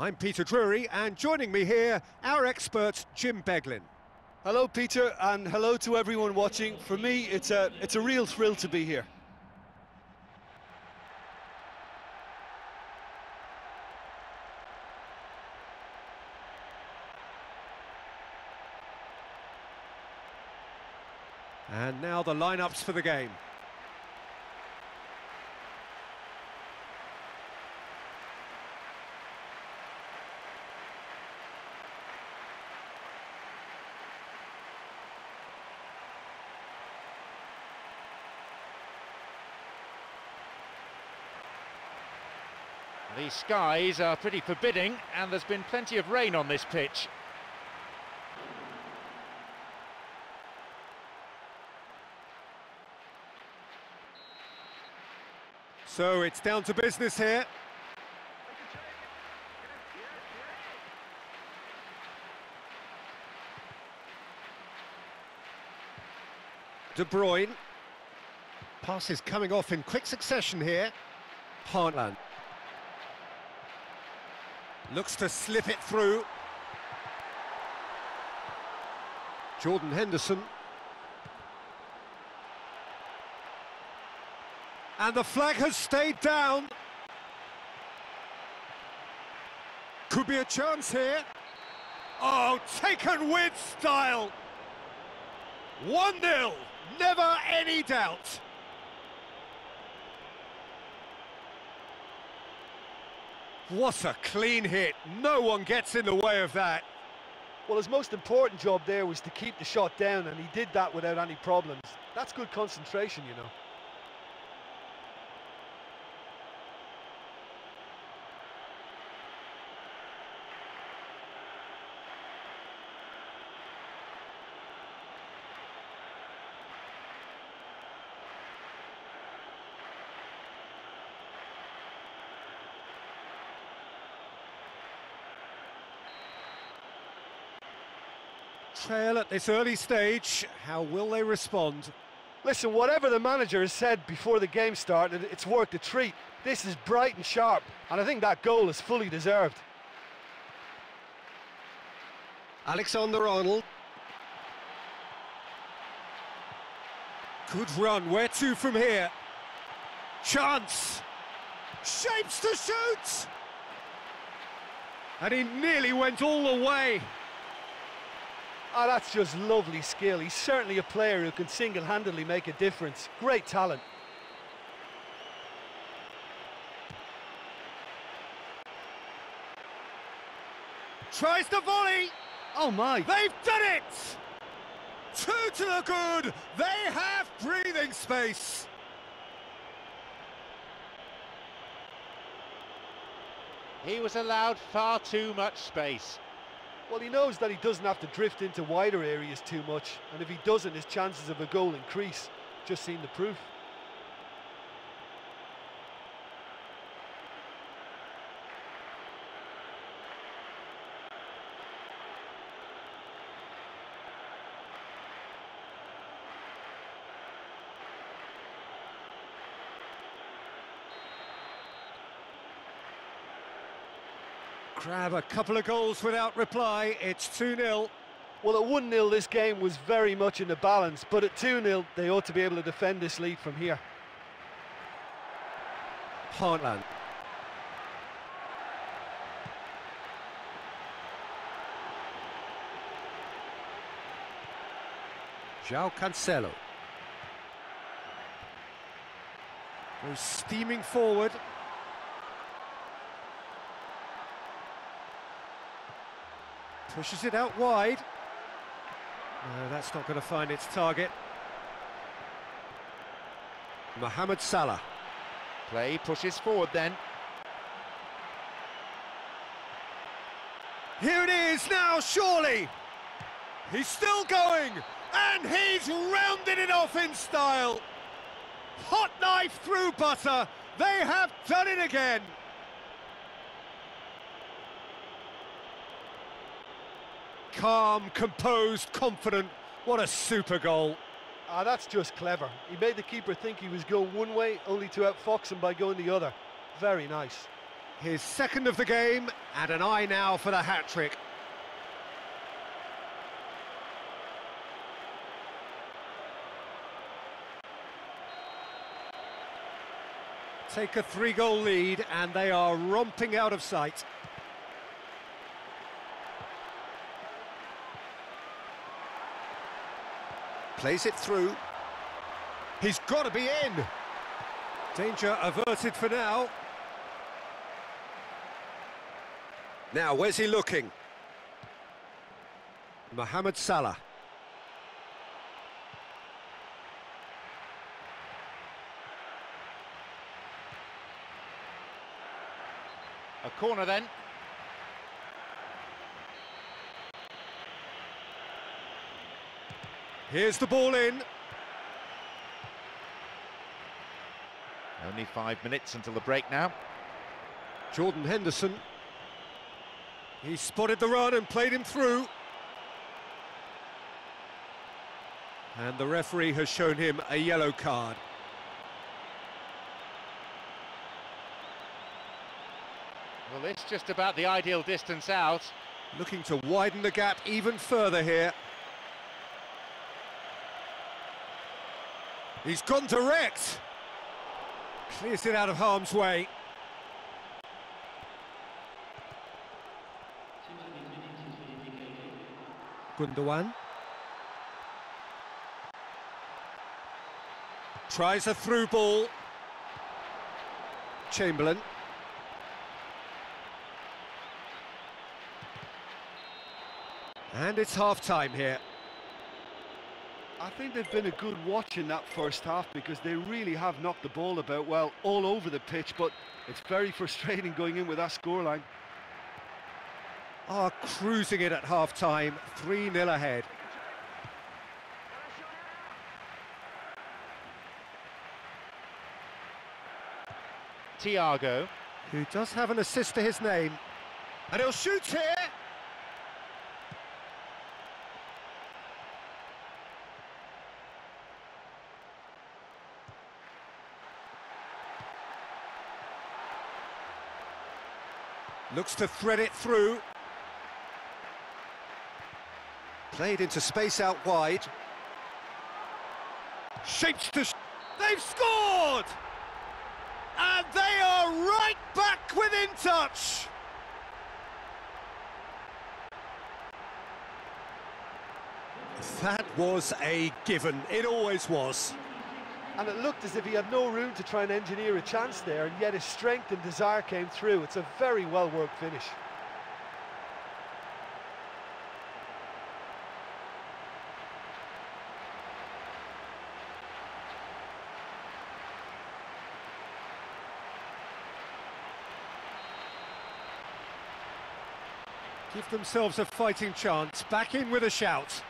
I'm Peter Drury, and joining me here, our expert, Jim Beglin. Hello, Peter, and hello to everyone watching. For me, it's a real thrill to be here. And now the lineups for the game. The skies are pretty forbidding, and there's been plenty of rain on this pitch. So it's down to business here. De Bruyne. Passes coming off in quick succession here. Haaland. Looks to slip it through. Jordan Henderson. And the flag has stayed down. Could be a chance here. Oh, taken with style. 1-0, never any doubt. What a clean hit. No one gets in the way of that. Well, his most important job there was to keep the shot down, and he did that without any problems. That's good concentration, you know. Trail at this early stage, how will they respond? Listen, whatever the manager has said before the game started, it's worth the treat. This is bright and sharp, and I think that goal is fully deserved. Alexander Arnold. Good run, where to from here? Chance! Shapes to shoot! And he nearly went all the way. Oh, that's just lovely skill. He's certainly a player who can single-handedly make a difference. Great talent. Tries to volley. Oh, my. They've done it! Two to the good. They have breathing space. He was allowed far too much space. Well, he knows that he doesn't have to drift into wider areas too much, and if he doesn't, his chances of a goal increase. Just seen the proof. Grab a couple of goals without reply. It's 2-0. Well, at 1-0 this game was very much in the balance, but at 2-0 they ought to be able to defend this lead from here. Haaland. João Cancelo goes steaming forward. Pushes it out wide. No, that's not going to find its target. Mohamed Salah. Play pushes forward then. Here it is now, surely. He's still going, and he's rounded it off in style. Hot knife through butter. They have done it again. Calm, composed, confident. What a super goal. Ah, that's just clever. He made the keeper think he was going one way, only to outfox him by going the other. Very nice. His second of the game, and an eye now for the hat-trick. Take a three-goal lead, and they are romping out of sight. Plays it through. He's got to be in. Danger averted for now. Now, where's he looking? Mohamed Salah. A corner then. Here's the ball in. Only 5 minutes until the break now. Jordan Henderson. He spotted the run and played him through. And the referee has shown him a yellow card. Well, it's just about the ideal distance out. Looking to widen the gap even further here. He's gone direct. Clears it out of harm's way. Gundogan. Tries a through ball. Chamberlain. And it's half-time here. I think they've been a good watch in that first half because they really have knocked the ball about, well, all over the pitch, but it's very frustrating going in with that scoreline. Are cruising it at half-time, 3-0 ahead. Thiago, who does have an assist to his name, and he'll shoot here! Looks to thread it through. Played into space out wide. Shapes to... They've scored! And they are right back within touch! That was a given. It always was. And it looked as if he had no room to try and engineer a chance there, and yet his strength and desire came through. It's a very well-worked finish. Give themselves a fighting chance, back in with a shout.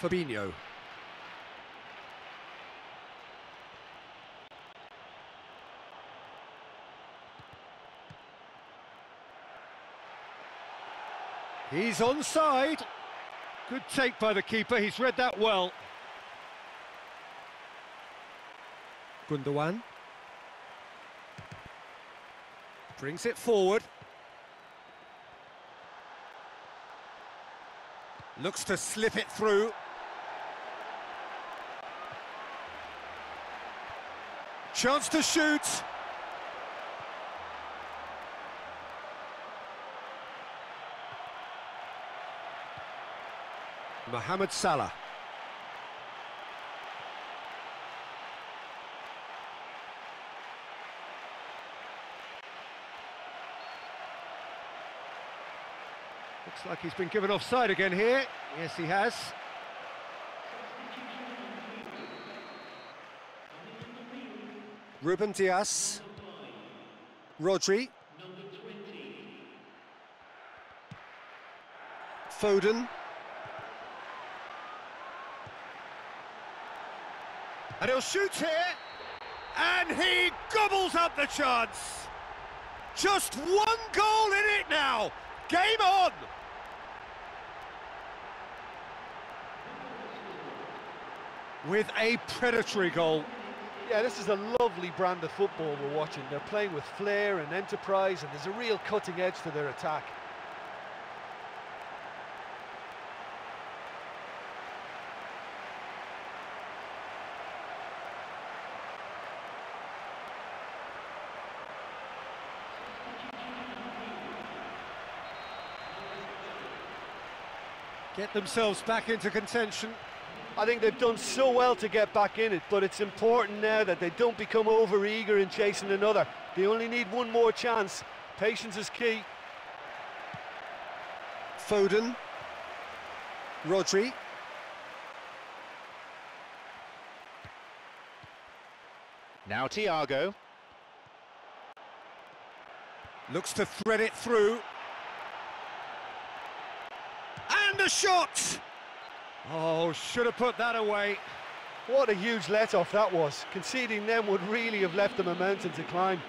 Fabinho. He's onside. Good take by the keeper, he's read that well. Gundogan. Brings it forward. Looks to slip it through. Chance to shoot. Mohamed Salah. Looks like he's been given offside again here. Yes, he has. Ruben Diaz. Rodri. Foden. And he'll shoot here. And he gobbles up the chance. Just one goal in it now. Game on! with a predatory goal. Yeah, this is a lovely brand of football we're watching. They're playing with flair and enterprise, and there's a real cutting edge to their attack. Get themselves back into contention. I think they've done so well to get back in it, but it's important now that they don't become over-eager in chasing another. They only need one more chance. Patience is key. Foden. Rodri. Now Thiago. Looks to thread it through. And a shot! Oh, should have put that away. What a huge let-off that was. Conceding them would really have left them a mountain to climb.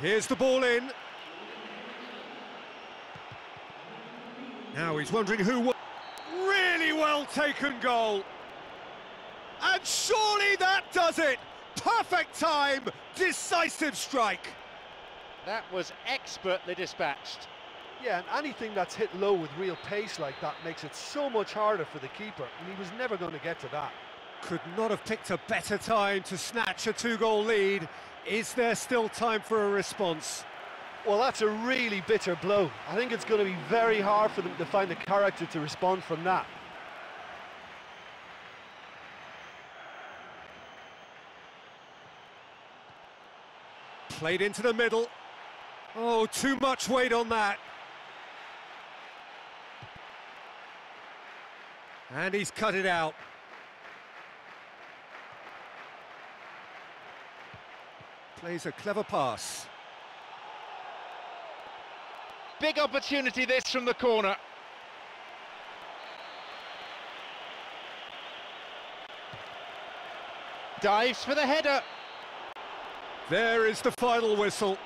Here's the ball in. Now he's wondering who won. Really well-taken goal. And surely that does it. Perfect time, decisive strike. That was expertly dispatched. Yeah, and anything that's hit low with real pace like that makes it so much harder for the keeper, and he was never going to get to that. Could not have picked a better time to snatch a two-goal lead. Is there still time for a response? Well, that's a really bitter blow. I think it's going to be very hard for them to find the character to respond from that. Played into the middle. Oh, too much weight on that. And he's cut it out. Plays a clever pass. Big opportunity this from the corner. Dives for the header. There is the final whistle.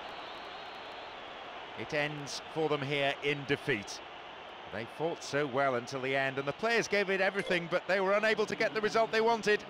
It ends for them here in defeat. They fought so well until the end, and the players gave it everything, but they were unable to get the result they wanted.